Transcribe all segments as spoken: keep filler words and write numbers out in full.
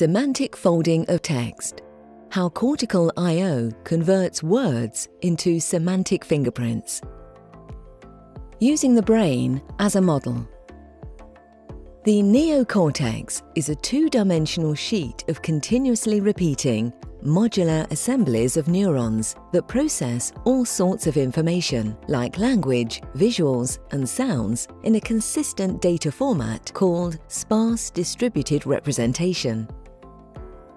Semantic folding of text. How Cortical dot i o converts words into semantic fingerprints. Using the brain as a model. The neocortex is a two-dimensional sheet of continuously repeating, modular assemblies of neurons that process all sorts of information, like language, visuals, and sounds, in a consistent data format called sparse distributed representation.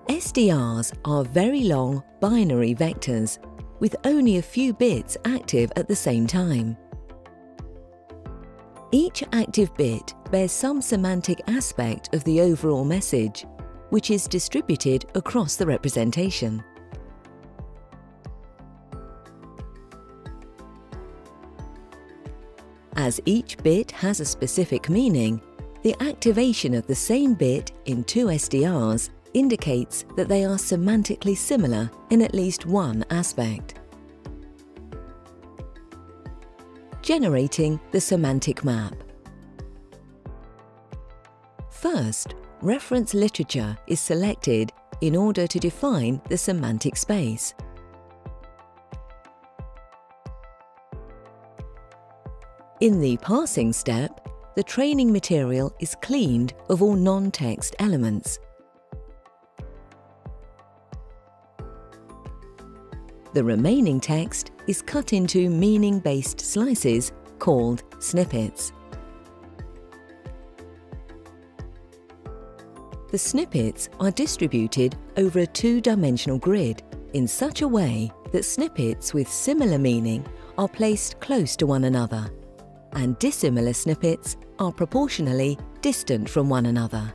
S D Rs are very long binary vectors with only a few bits active at the same time. Each active bit bears some semantic aspect of the overall message, which is distributed across the representation. As each bit has a specific meaning, the activation of the same bit in two S D Rs indicates that they are semantically similar in at least one aspect, generating the semantic map. First, reference literature is selected in order to define the semantic space. In the parsing step, the training material is cleaned of all non-text elements. The remaining text is cut into meaning-based slices called snippets. The snippets are distributed over a two-dimensional grid in such a way that snippets with similar meaning are placed close to one another, and dissimilar snippets are proportionally distant from one another.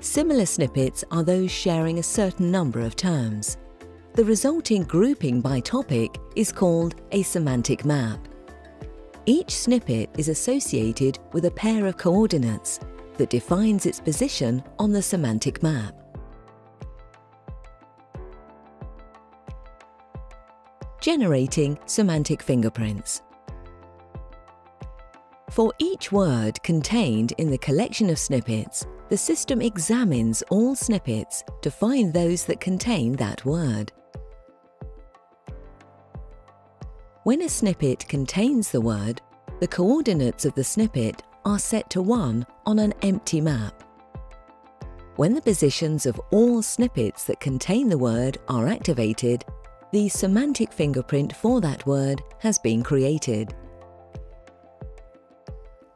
Similar snippets are those sharing a certain number of terms. The resulting grouping by topic is called a semantic map. Each snippet is associated with a pair of coordinates that defines its position on the semantic map. Generating semantic fingerprints. For each word contained in the collection of snippets, the system examines all snippets to find those that contain that word. When a snippet contains the word, the coordinates of the snippet are set to one on an empty map. When the positions of all snippets that contain the word are activated, the semantic fingerprint for that word has been created.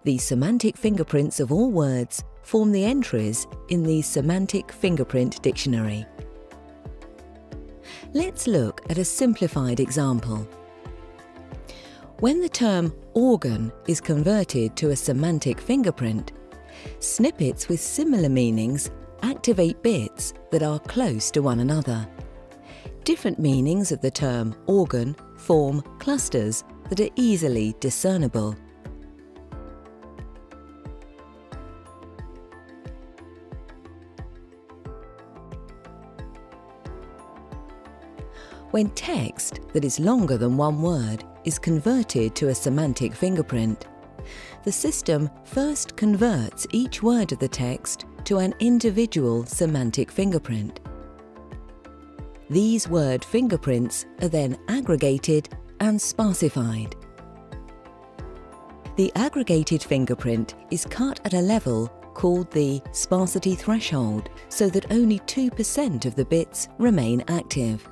The semantic fingerprints of all words form the entries in the Semantic Fingerprint Dictionary. Let's look at a simplified example. When the term organ is converted to a semantic fingerprint, snippets with similar meanings activate bits that are close to one another. Different meanings of the term organ form clusters that are easily discernible. When text that is longer than one word is converted to a semantic fingerprint, the system first converts each word of the text to an individual semantic fingerprint. These word fingerprints are then aggregated and sparsified. The aggregated fingerprint is cut at a level called the sparsity threshold so that only two percent of the bits remain active.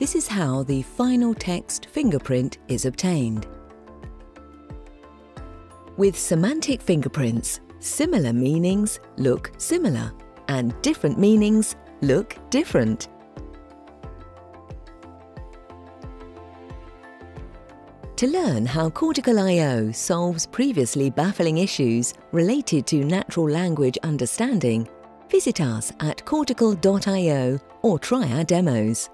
This is how the final text fingerprint is obtained. With semantic fingerprints, similar meanings look similar, and different meanings look different. To learn how Cortical dot i o solves previously baffling issues related to natural language understanding, visit us at Cortical dot i o or try our demos.